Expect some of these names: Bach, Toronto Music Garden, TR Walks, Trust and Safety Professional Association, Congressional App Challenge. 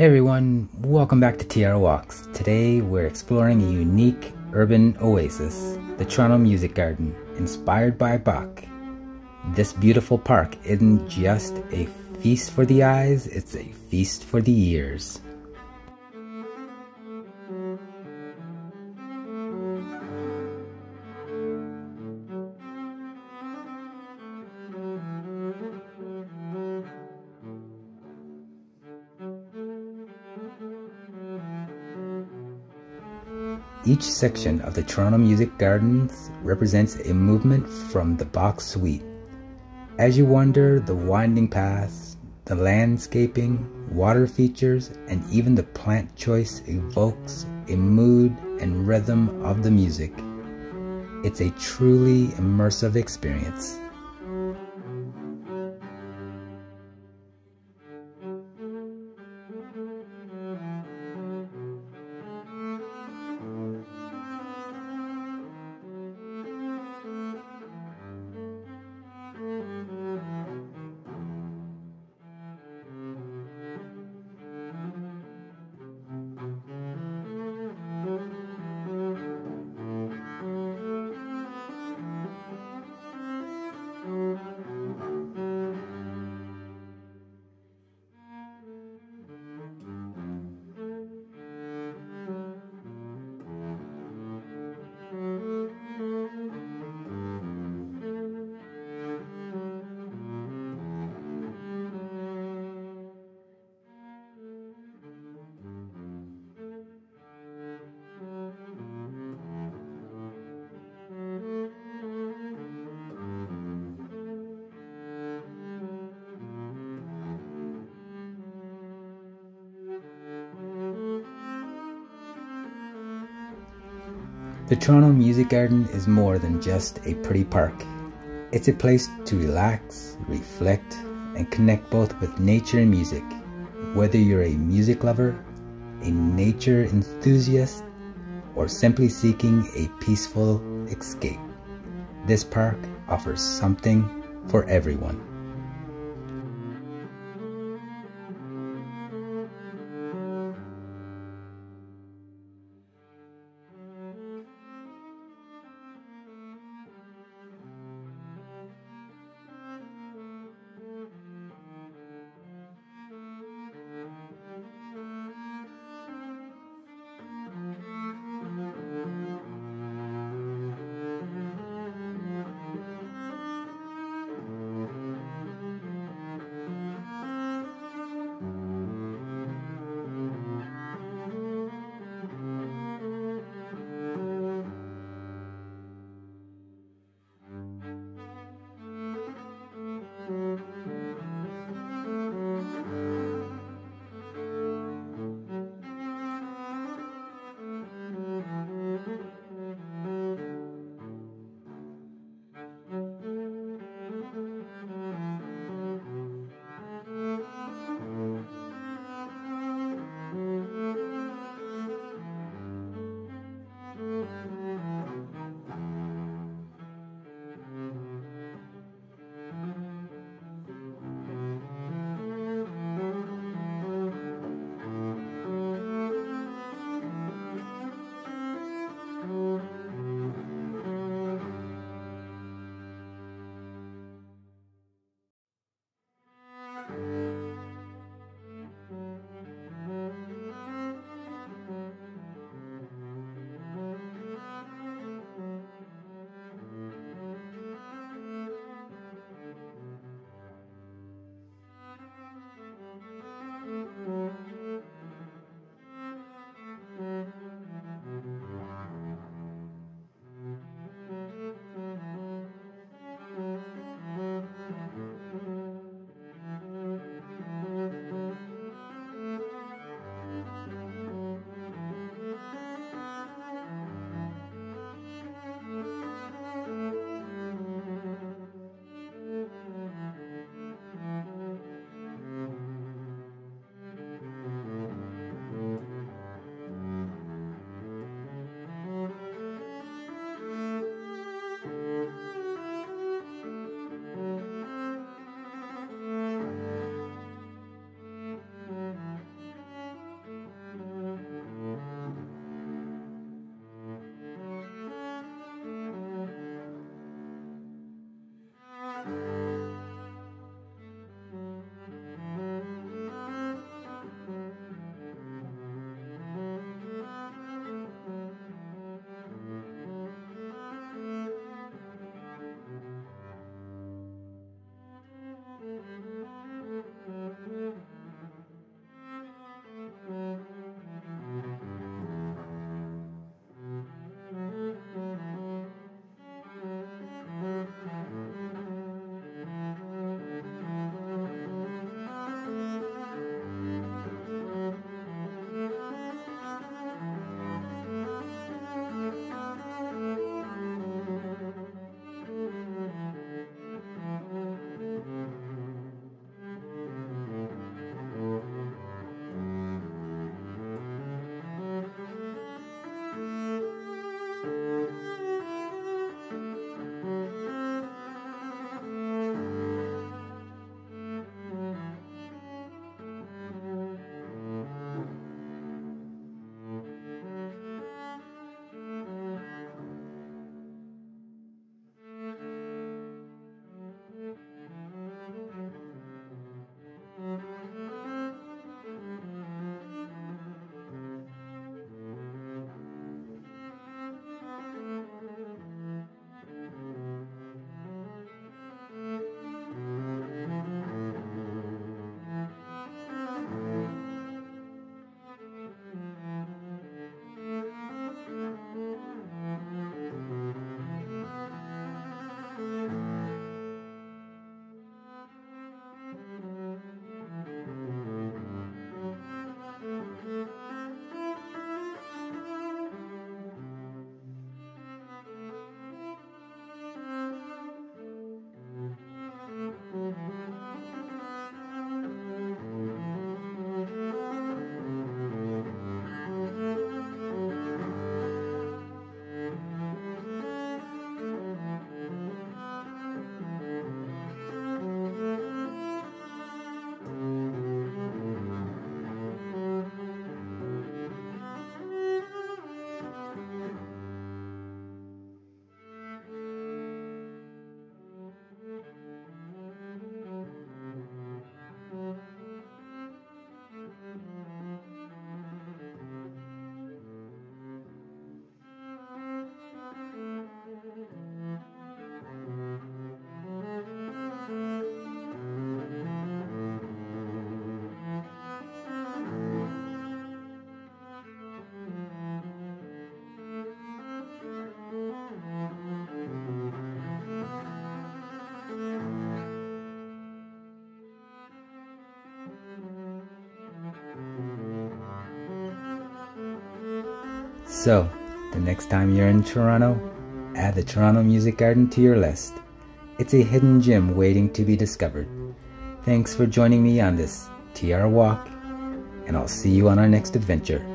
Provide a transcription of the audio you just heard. Hey everyone, welcome back to TR Walks. Today we're exploring a unique urban oasis, the Toronto Music Garden, inspired by Bach. This beautiful park isn't just a feast for the eyes, it's a feast for the ears. Each section of the Toronto Music Gardens represents a movement from the Bach suite. As you wander, the winding paths, the landscaping, water features, and even the plant choice evokes a mood and rhythm of the music. It's a truly immersive experience. The Toronto Music Garden is more than just a pretty park. It's a place to relax, reflect, and connect both with nature and music. Whether you're a music lover, a nature enthusiast, or simply seeking a peaceful escape, this park offers something for everyone. So, the next time you're in Toronto, add the Toronto Music Garden to your list. It's a hidden gem waiting to be discovered. Thanks for joining me on this TR walk, and I'll see you on our next adventure.